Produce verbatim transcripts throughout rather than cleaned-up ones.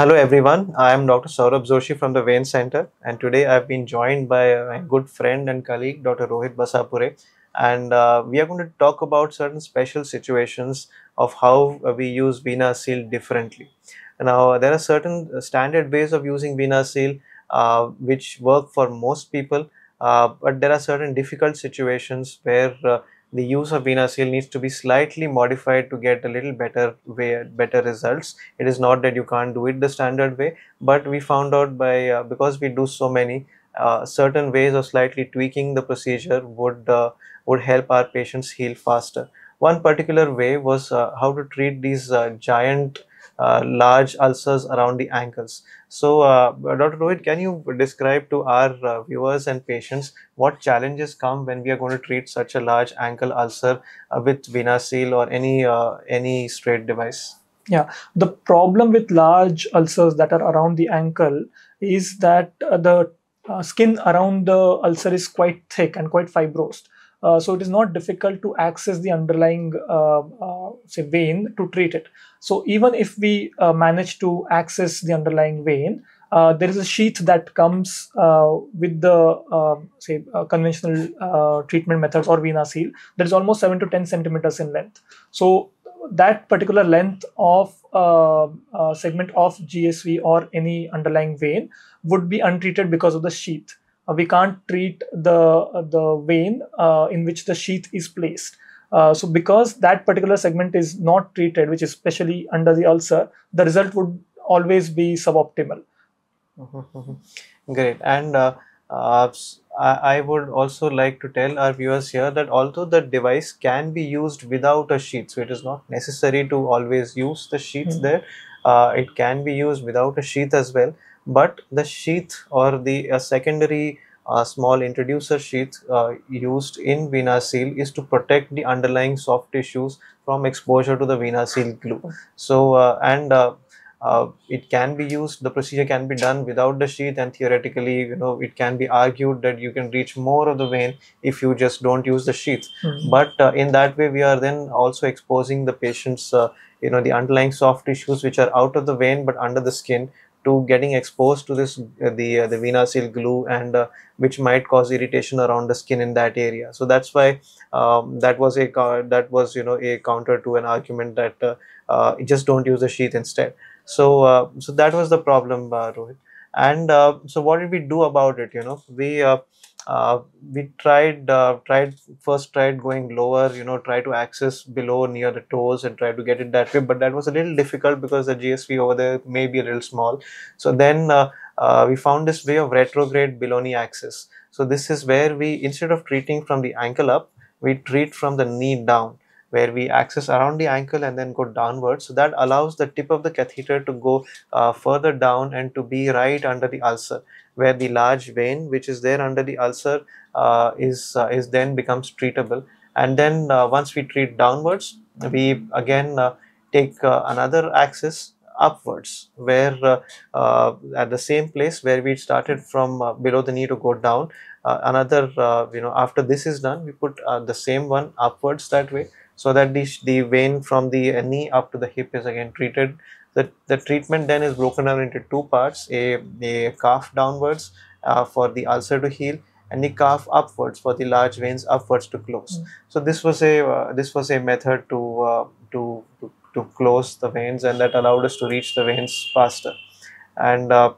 Hello everyone, I am Doctor Saurabh Joshi from the Vein Center, and today I have been joined by my good friend and colleague Doctor Rohit Basapure, and uh, we are going to talk about certain special situations of how we use VenaSeal differently. Now there are certain standard ways of using VenaSeal uh, which work for most people, uh, but there are certain difficult situations where uh, the use of VenaSeal needs to be slightly modified to get a little better way, better results. It is not that you can't do it the standard way, but we found out by uh, because we do so many uh, certain ways of slightly tweaking the procedure would uh, would help our patients heal faster. One particular way was uh, how to treat these uh, giant uh, large ulcers around the ankles. So uh, Doctor Rohit, can you describe to our uh, viewers and patients what challenges come when we are going to treat such a large ankle ulcer uh, with VenaSeal or any uh, any straight device? Yeah, the problem with large ulcers that are around the ankle is that uh, the uh, skin around the ulcer is quite thick and quite fibrosed. Uh, so it is not difficult to access the underlying uh, uh, say vein to treat it. So even if we uh, manage to access the underlying vein, uh, there is a sheath that comes uh, with the uh, say uh, conventional uh, treatment methods or VenaSeal that is almost seven to ten centimeters in length. So that particular length of uh, uh, segment of G S V or any underlying vein would be untreated because of the sheath. We can't treat the the vein uh, in which the sheath is placed. Uh, so because that particular segment is not treated, which is especially under the ulcer, the result would always be suboptimal. Great. And uh, uh, I would also like to tell our viewers here that although the device can be used without a sheath, so it is not necessary to always use the sheath mm-hmm. there, uh, it can be used without a sheath as well. But the sheath or the uh, secondary uh, small introducer sheath uh, used in VenaSeal is to protect the underlying soft tissues from exposure to the VenaSeal glue. So uh, and uh, uh, it can be used, the procedure can be done without the sheath, and theoretically, you know, it can be argued that you can reach more of the vein if you just don't use the sheath. Mm-hmm. But uh, in that way, we are then also exposing the patient's, uh, you know, the underlying soft tissues which are out of the vein but under the skin, to getting exposed to this uh, the uh, the VenaSeal glue, and uh, which might cause irritation around the skin in that area. So that's why um, that was a uh, that was you know a counter to an argument that uh, uh, just don't use the sheath instead. So uh, so that was the problem, uh, Rohit. And uh, so what did we do about it? You know, we uh, uh, we tried uh, tried first tried going lower. You know, try to access below near the toes and try to get it that way. But that was a little difficult because the G S V over there may be a little small. So then uh, uh, we found this way of retrograde below knee access. So this is where we, instead of treating from the ankle up, we treat from the knee down, where we access around the ankle and then go downwards. So that allows the tip of the catheter to go uh, further down and to be right under the ulcer, where the large vein which is there under the ulcer uh, is, uh, is then becomes treatable. And then uh, once we treat downwards, we again uh, take uh, another axis upwards, where uh, uh, at the same place where we started from uh, below the knee to go down, uh, another, uh, you know, after this is done, we put uh, the same one upwards that way, so that the, the vein from the knee up to the hip is again treated. The, the treatment then is broken down into two parts, a, a calf downwards uh, for the ulcer to heal, and the calf upwards for the large veins upwards to close. Mm. So this was a uh, this was a method to, uh, to to to close the veins, and that allowed us to reach the veins faster. And uh,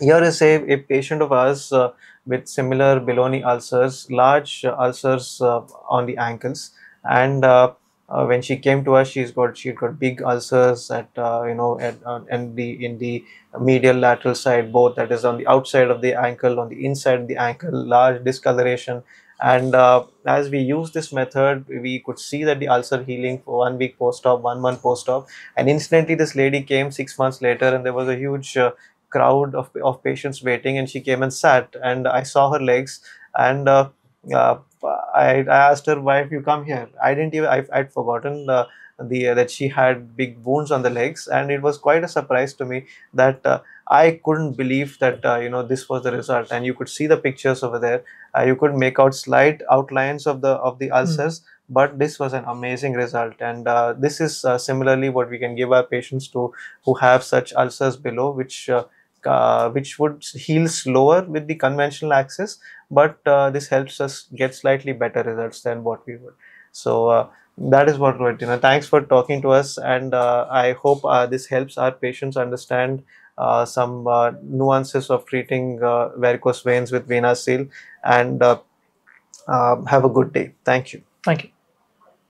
here is a, a patient of ours uh, with similar below knee ulcers, large uh, ulcers uh, on the ankles. And uh, uh, when she came to us, she's got she got big ulcers at uh, you know at uh, and the in the medial lateral side, both, that is on the outside of the ankle, on the inside of the ankle, large discoloration. And uh, as we used this method, we could see that the ulcer healing for one week post-op, one month post-op, and incidentally this lady came six months later, and there was a huge uh, crowd of of patients waiting, and she came and sat, and I saw her legs, and. Uh, uh, I, I asked her, why have you come here? I didn't even, I, I'd forgotten uh, the uh, that she had big wounds on the legs, and it was quite a surprise to me that uh, I couldn't believe that uh, you know, this was the result. And you could see the pictures over there. Uh, you could make out slight outlines of the of the ulcers, mm. But this was an amazing result, and uh, this is uh, similarly what we can give our patients to who have such ulcers below, which uh, uh, which would heal slower with the conventional access, but uh, this helps us get slightly better results than what we would. So uh, that is what, Rohit, you know, thanks for talking to us, and uh, I hope uh, this helps our patients understand uh, some uh, nuances of treating uh, varicose veins with VenaSeal, and uh, uh, have a good day. Thank you. Thank you.